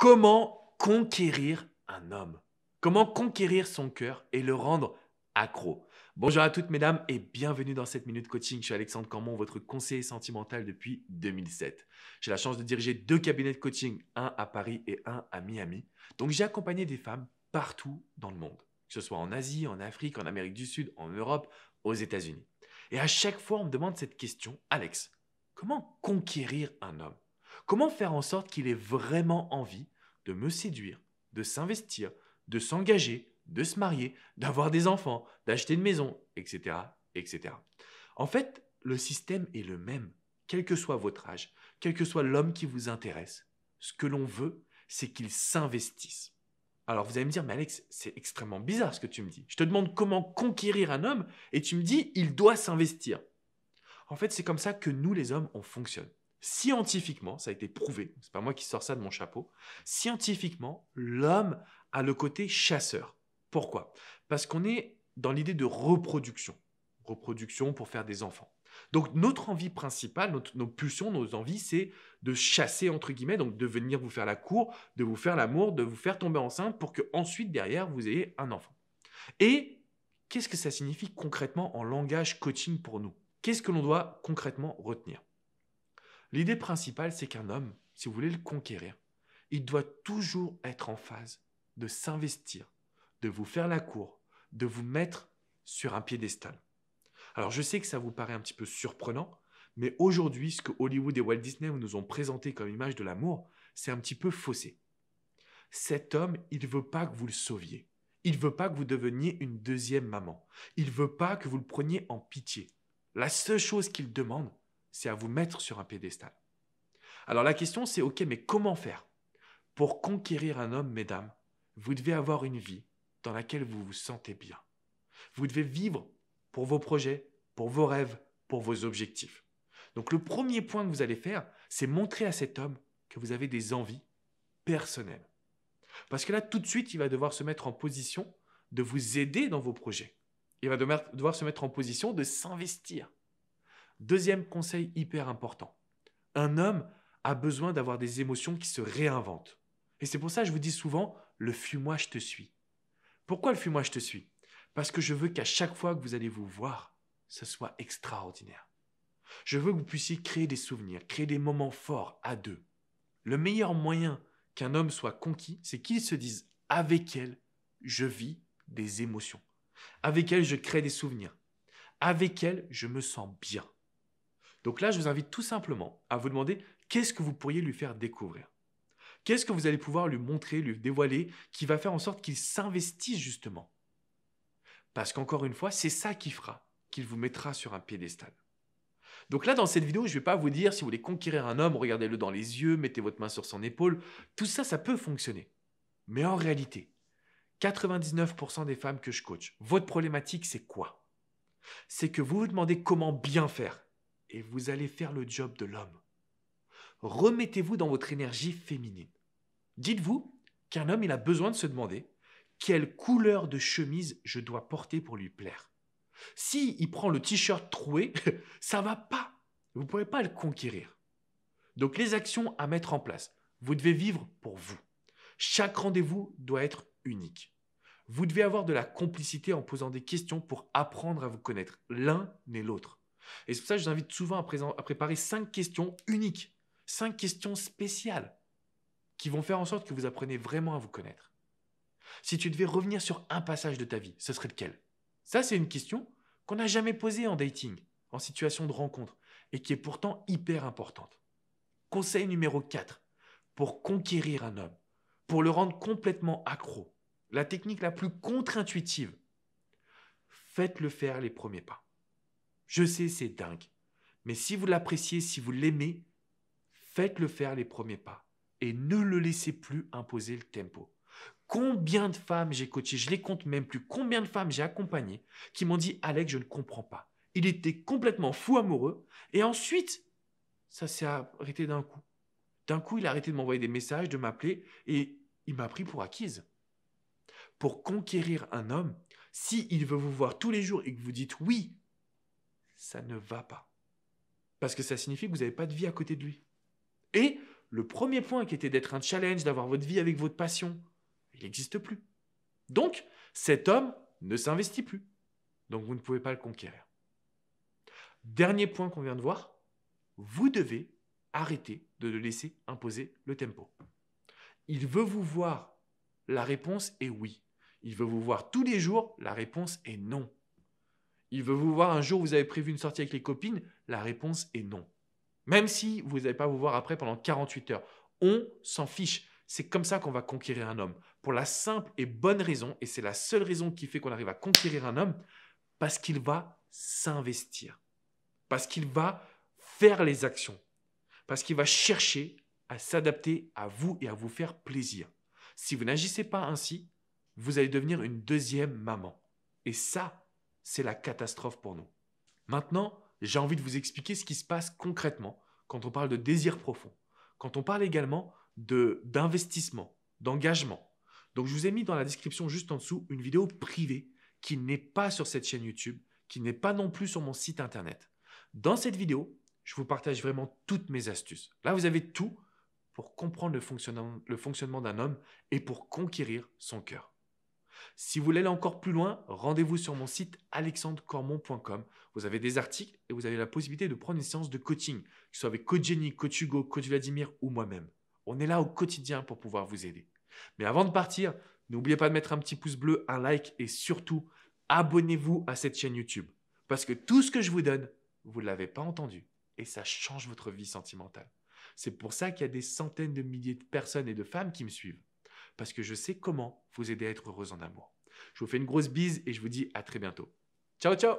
Comment conquérir un homme? Comment conquérir son cœur et le rendre accro? Bonjour à toutes mesdames et bienvenue dans cette minute coaching. Je suis Alexandre Cormont, votre conseiller sentimental depuis 2007. J'ai la chance de diriger deux cabinets de coaching, un à Paris et un à Miami. Donc j'ai accompagné des femmes partout dans le monde, que ce soit en Asie, en Afrique, en Amérique du Sud, en Europe, aux États-Unis. Et à chaque fois, on me demande cette question, Alex, comment conquérir un homme? Comment faire en sorte qu'il ait vraiment envie de me séduire, de s'investir, de s'engager, de se marier, d'avoir des enfants, d'acheter une maison, etc., etc. En fait, le système est le même, quel que soit votre âge, quel que soit l'homme qui vous intéresse. Ce que l'on veut, c'est qu'il s'investisse. Alors vous allez me dire, mais Alex, c'est extrêmement bizarre ce que tu me dis. Je te demande comment conquérir un homme et tu me dis, il doit s'investir. En fait, c'est comme ça que nous, les hommes, on fonctionne. Scientifiquement, ça a été prouvé, c'est pas moi qui sors ça de mon chapeau, scientifiquement, l'homme a le côté chasseur. Pourquoi? Parce qu'on est dans l'idée de reproduction. Reproduction pour faire des enfants. Donc notre envie principale, nos pulsions, nos envies, c'est de chasser entre guillemets, donc de venir vous faire la cour, de vous faire l'amour, de vous faire tomber enceinte pour que ensuite derrière vous ayez un enfant. Et qu'est-ce que ça signifie concrètement en langage coaching pour nous? Qu'est-ce que l'on doit concrètement retenir? L'idée principale, c'est qu'un homme, si vous voulez le conquérir, il doit toujours être en phase de s'investir, de vous faire la cour, de vous mettre sur un piédestal. Alors, je sais que ça vous paraît un petit peu surprenant, mais aujourd'hui, ce que Hollywood et Walt Disney nous ont présenté comme image de l'amour, c'est un petit peu faussé. Cet homme, il ne veut pas que vous le sauviez. Il ne veut pas que vous deveniez une deuxième maman. Il ne veut pas que vous le preniez en pitié. La seule chose qu'il demande, c'est à vous mettre sur un piédestal. Alors, la question, c'est « Ok, mais comment faire ?» Pour conquérir un homme, mesdames, vous devez avoir une vie dans laquelle vous vous sentez bien. Vous devez vivre pour vos projets, pour vos rêves, pour vos objectifs. Donc le premier point que vous allez faire, c'est montrer à cet homme que vous avez des envies personnelles. Parce que là, tout de suite, il va devoir se mettre en position de vous aider dans vos projets. Il va devoir se mettre en position de s'investir. Deuxième conseil hyper important. Un homme a besoin d'avoir des émotions qui se réinventent. Et c'est pour ça que je vous dis souvent, le fuis-moi, je te suis. Pourquoi le fuis-moi, je te suis ? Parce que je veux qu'à chaque fois que vous allez vous voir, ce soit extraordinaire. Je veux que vous puissiez créer des souvenirs, créer des moments forts à deux. Le meilleur moyen qu'un homme soit conquis, c'est qu'il se dise « Avec elle, je vis des émotions. Avec elle, je crée des souvenirs. Avec elle, je me sens bien. » Donc là, je vous invite tout simplement à vous demander qu'est-ce que vous pourriez lui faire découvrir. Qu'est-ce que vous allez pouvoir lui montrer, lui dévoiler, qui va faire en sorte qu'il s'investisse justement. Parce qu'encore une fois, c'est ça qui fera qu'il vous mettra sur un piédestal. Donc là, dans cette vidéo, je ne vais pas vous dire si vous voulez conquérir un homme, regardez-le dans les yeux, mettez votre main sur son épaule. Tout ça, ça peut fonctionner. Mais en réalité, 99% des femmes que je coach, votre problématique, c'est quoi? C'est que vous vous demandez comment bien faire et vous allez faire le job de l'homme. Remettez-vous dans votre énergie féminine. Dites-vous qu'un homme, il a besoin de se demander quelle couleur de chemise je dois porter pour lui plaire. S'il prend le t-shirt troué, ça ne va pas. Vous ne pourrez pas le conquérir. Donc, les actions à mettre en place. Vous devez vivre pour vous. Chaque rendez-vous doit être unique. Vous devez avoir de la complicité en posant des questions pour apprendre à vous connaître l'un et l'autre. Et c'est pour ça que je vous invite souvent à préparer 5 questions uniques, 5 questions spéciales qui vont faire en sorte que vous appreniez vraiment à vous connaître. Si tu devais revenir sur un passage de ta vie, ce serait lequel? Ça, c'est une question qu'on n'a jamais posée en dating, en situation de rencontre, et qui est pourtant hyper importante. Conseil numéro 4, pour conquérir un homme, pour le rendre complètement accro, la technique la plus contre-intuitive, faites-le faire les premiers pas. Je sais, c'est dingue, mais si vous l'appréciez, si vous l'aimez, faites-le faire les premiers pas et ne le laissez plus imposer le tempo. Combien de femmes j'ai coachées, je les compte même plus, combien de femmes j'ai accompagnées qui m'ont dit « Alex, je ne comprends pas. Il était complètement fou amoureux et ensuite, ça s'est arrêté d'un coup. D'un coup, il a arrêté de m'envoyer des messages, de m'appeler et il m'a pris pour acquise. » Pour conquérir un homme, s'il veut vous voir tous les jours et que vous dites « oui », ça ne va pas. Parce que ça signifie que vous n'avez pas de vie à côté de lui. Et le premier point qui était d'être un challenge, d'avoir votre vie avec votre passion, il n'existe plus. Donc, cet homme ne s'investit plus. Donc, vous ne pouvez pas le conquérir. Dernier point qu'on vient de voir, vous devez arrêter de le laisser imposer le tempo. Il veut vous voir, la réponse est oui. Il veut vous voir tous les jours, la réponse est non. Il veut vous voir un jour, vous avez prévu une sortie avec les copines, la réponse est non. Même si vous n'allez pas vous voir après pendant 48 heures, on s'en fiche. C'est comme ça qu'on va conquérir un homme. Pour la simple et bonne raison, et c'est la seule raison qui fait qu'on arrive à conquérir un homme, parce qu'il va s'investir. Parce qu'il va faire les actions. Parce qu'il va chercher à s'adapter à vous et à vous faire plaisir. Si vous n'agissez pas ainsi, vous allez devenir une deuxième maman. Et ça, c'est la catastrophe pour nous. Maintenant, j'ai envie de vous expliquer ce qui se passe concrètement quand on parle de désir profond, quand on parle également d'investissement, d'engagement. Donc, je vous ai mis dans la description juste en dessous une vidéo privée qui n'est pas sur cette chaîne YouTube, qui n'est pas non plus sur mon site internet. Dans cette vidéo, je vous partage vraiment toutes mes astuces. Là, vous avez tout pour comprendre le fonctionnement d'un homme et pour conquérir son cœur. Si vous voulez aller encore plus loin, rendez-vous sur mon site alexandrecormont.com. Vous avez des articles et vous avez la possibilité de prendre une séance de coaching, que ce soit avec Coach Jenny, Coach Hugo, Coach Vladimir ou moi-même. On est là au quotidien pour pouvoir vous aider. Mais avant de partir, n'oubliez pas de mettre un petit pouce bleu, un like et surtout, abonnez-vous à cette chaîne YouTube. Parce que tout ce que je vous donne, vous ne l'avez pas entendu et ça change votre vie sentimentale. C'est pour ça qu'il y a des centaines de milliers de personnes et de femmes qui me suivent. Parce que je sais comment vous aider à être heureuse en amour. Je vous fais une grosse bise et je vous dis à très bientôt. Ciao, ciao!